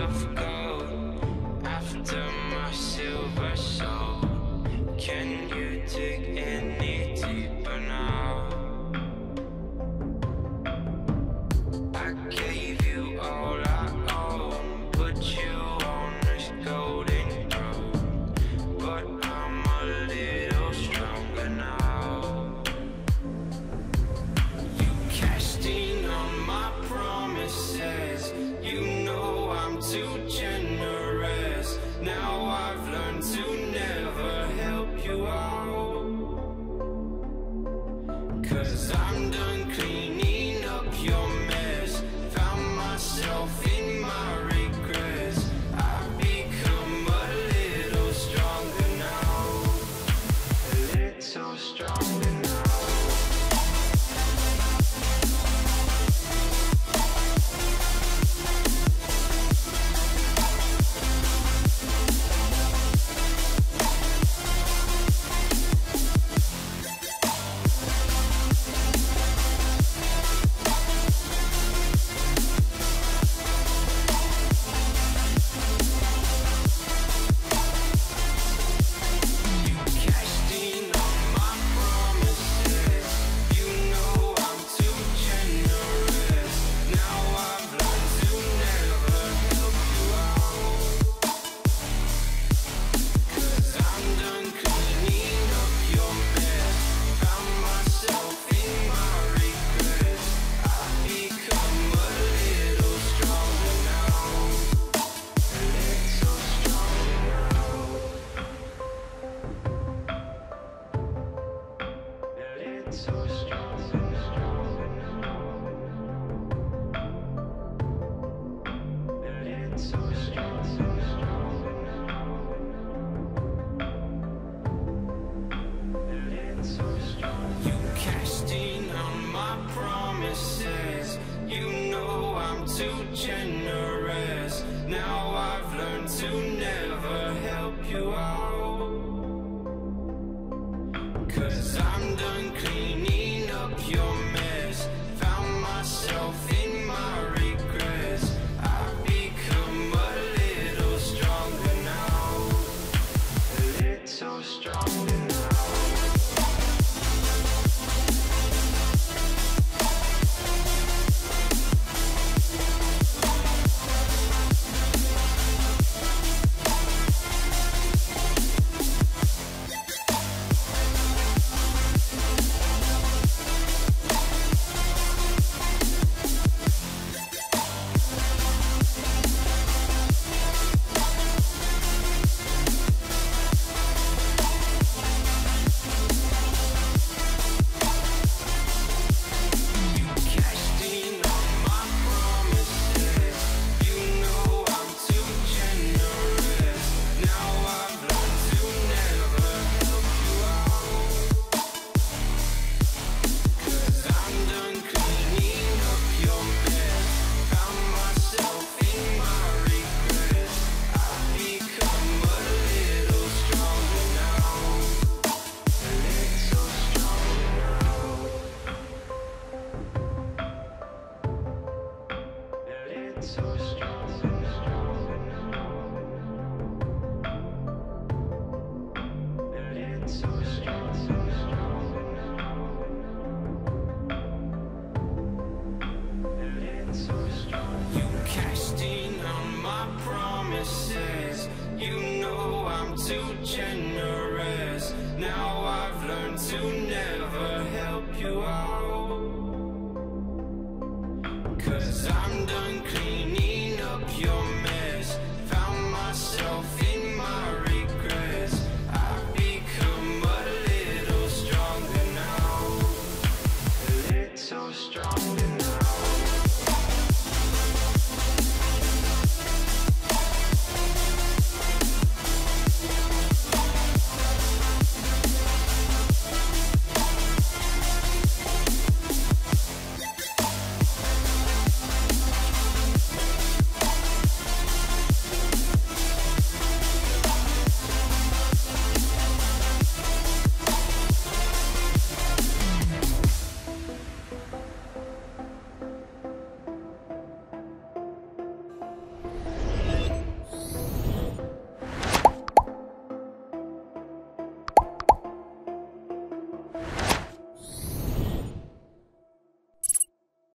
of gold after my silver soul. Can you dig any deeper now? I gave you all I own, put you on this golden throne, but I'm a little stronger now. You cashed in on my promises, you know I'm too generous. Now I've learned to never help you out, 'cause I'm done cleaning up your mess. Found myself in my regrets. I've become a little stronger now, a little stronger now. You know I'm too generous. Now I've learned to never help you out, 'cause I'm done cleaning up your mess. Found myself in my regrets. I've become a little stronger now, a little stronger now. You know I'm too generous.